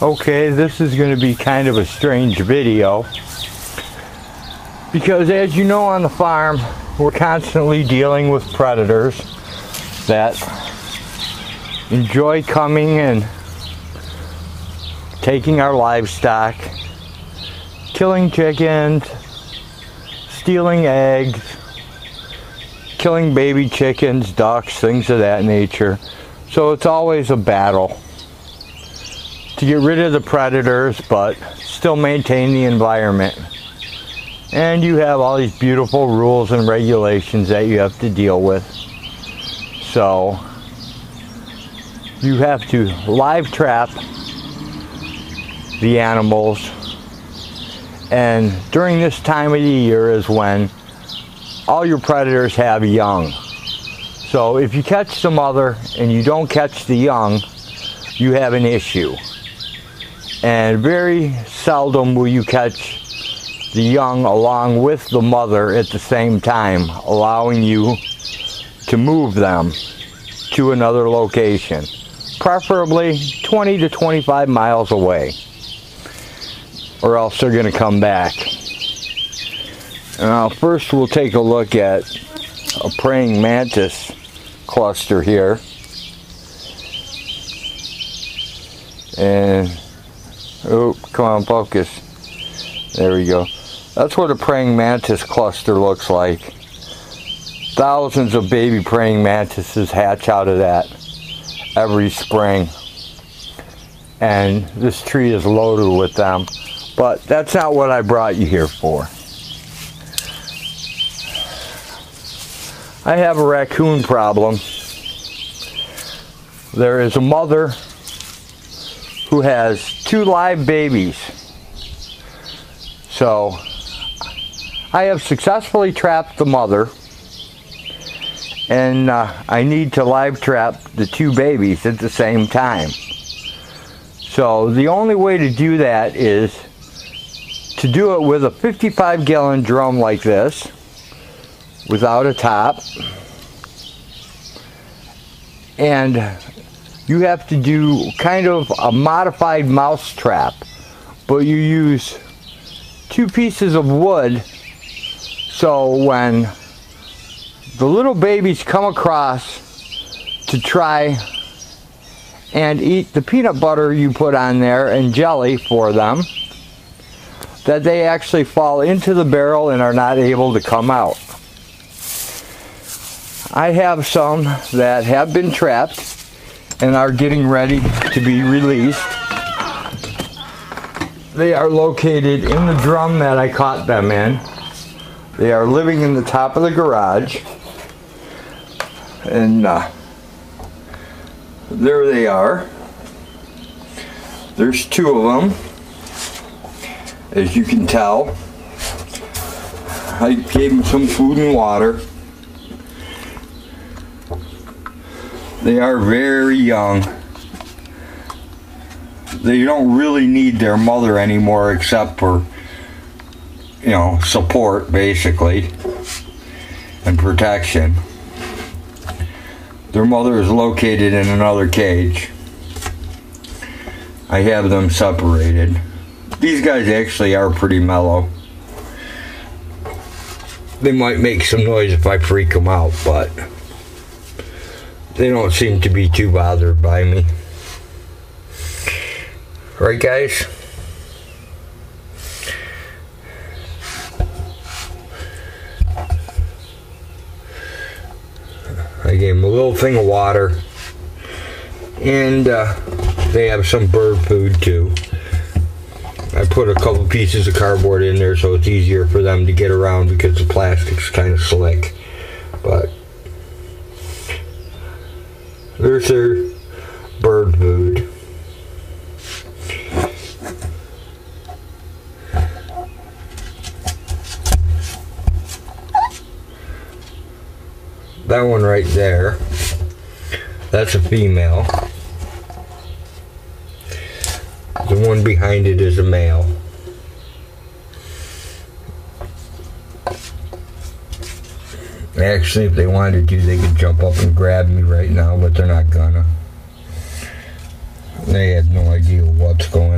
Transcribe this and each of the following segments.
Okay, this is going to be kind of a strange video because, as you know, on the farm we're constantly dealing with predators that enjoy coming and taking our livestock, killing chickens, stealing eggs, killing baby chickens, ducks, things of that nature. So it's always a battle to get rid of the predators but still maintain the environment. And you have all these beautiful rules and regulations that you have to deal with. So you have to live trap the animals, and during this time of the year is when all your predators have young. So if you catch the mother and you don't catch the young, you have an issue. And very seldom will you catch the young along with the mother at the same time, allowing you to move them to another location, preferably 20 to 25 miles away, or else they're going to come back. Now first we'll take a look at a praying mantis cluster here, and come on, focus. There we go. That's what a praying mantis cluster looks like. Thousands of baby praying mantises hatch out of that every spring, and this tree is loaded with them. But that's not what I brought you here for. I have a raccoon problem. There is a mother who has two live babies. So I have successfully trapped the mother, and I need to live trap the two babies at the same time. So the only way to do that is to do it with a 55-gallon drum like this, without a top, and you have to do kind of a modified mouse trap, but you use two pieces of wood, so when the little babies come across to try and eat the peanut butter you put on there and jelly for them, that they actually fall into the barrel and are not able to come out. I have some that have been trapped and are getting ready to be released. They are located in the drum that I caught them in. They are living in the top of the garage, and there they are. There's two of them, as you can tell. I gave them some food and water. They are very young. They don't really need their mother anymore, except for, you know, support basically and protection. Their mother is located in another cage. I have them separated. These guys actually are pretty mellow. They might make some noise if I freak them out, but they don't seem to be too bothered by me. Right, guys? I gave them a little thing of water, and they have some bird food too. I put a couple pieces of cardboard in there so it's easier for them to get around because the plastic's kind of slick. But there's their bird food. That one right there, that's a female. The one behind it is a male. Actually, if they wanted to, they could jump up and grab me right now, but they're not gonna. They have no idea what's going on.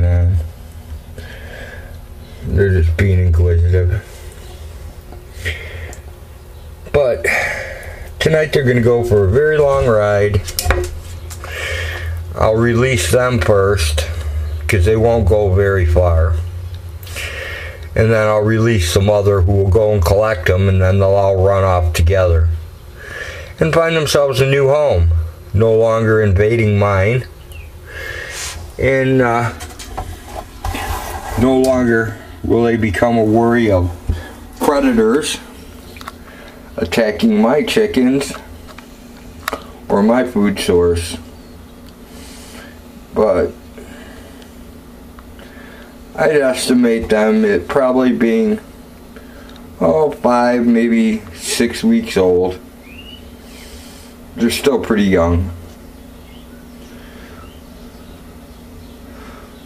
tonight they're going to go for a very long ride. I'll release them first because they won't go very far. And then I'll release some other who will go and collect them, and then they'll all run off together and find themselves a new home, no longer invading mine, and no longer will they become a worry of predators attacking my chickens or my food source. But I'd estimate them at probably being, oh, 5, maybe 6 weeks old. They're still pretty young.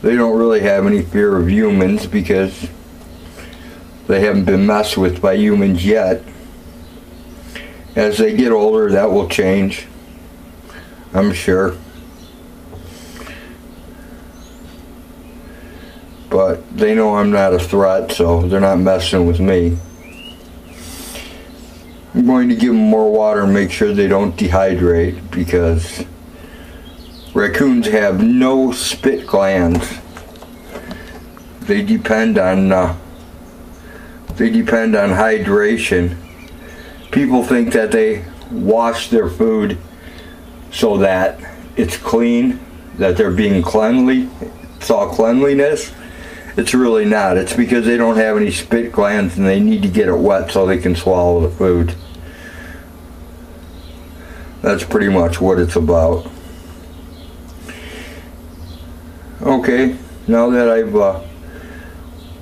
They don't really have any fear of humans because they haven't been messed with by humans yet. As they get older, that will change, I'm sure. But they know I'm not a threat, so they're not messing with me. I'm going to give them more water and make sure they don't dehydrate, because raccoons have no spit glands. They depend on hydration. People think that they wash their food so that it's clean, that they're being cleanly. It's all cleanliness. It's really not. It's because they don't have any spit glands and they need to get it wet so they can swallow the food. That's pretty much what it's about. Okay, now that I've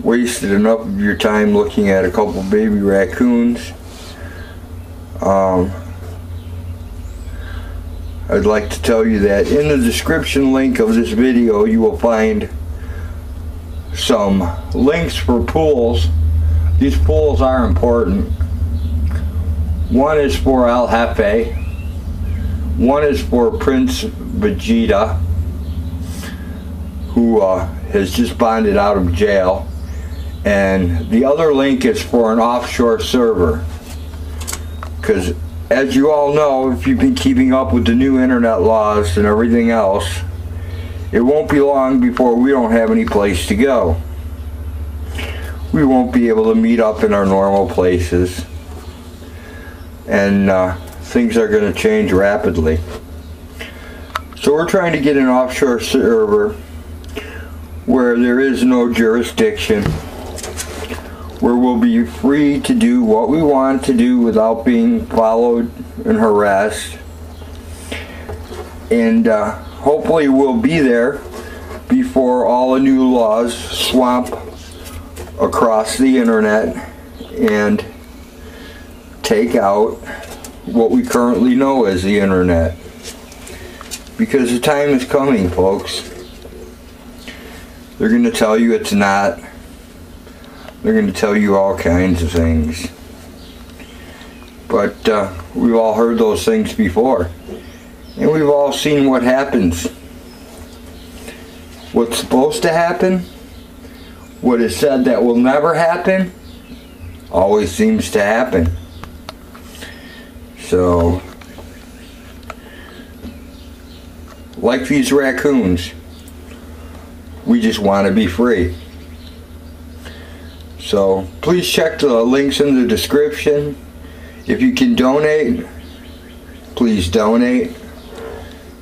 wasted enough of your time looking at a couple baby raccoons, I'd like to tell you that in the description link of this video you will find some links for pools. These pools are important. One is for El Jefe, one is for Prince Vegeta, who has just bonded out of jail, and the other link is for an offshore server, because as you all know, if you've been keeping up with the new internet laws and everything else, it won't be long before we don't have any place to go. We won't be able to meet up in our normal places. And things are going to change rapidly. So we're trying to get an offshore server where there is no jurisdiction, where we'll be free to do what we want to do without being followed and harassed. And hopefully we'll be there before all the new laws swamp across the internet and take out what we currently know as the internet. Because the time is coming, folks. They're going to tell you it's not. They're going to tell you all kinds of things. But we've all heard those things before. And we've all seen what happens. What's supposed to happen, what is said that will never happen, always seems to happen. So, like these raccoons, we just want to be free. So, please check the links in the description. If you can donate, please donate.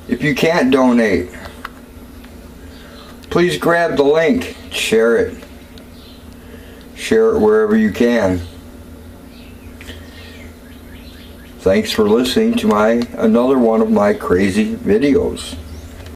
If you can't donate, please grab the link, share it. Share it wherever you can. Thanks for listening to another one of my crazy videos.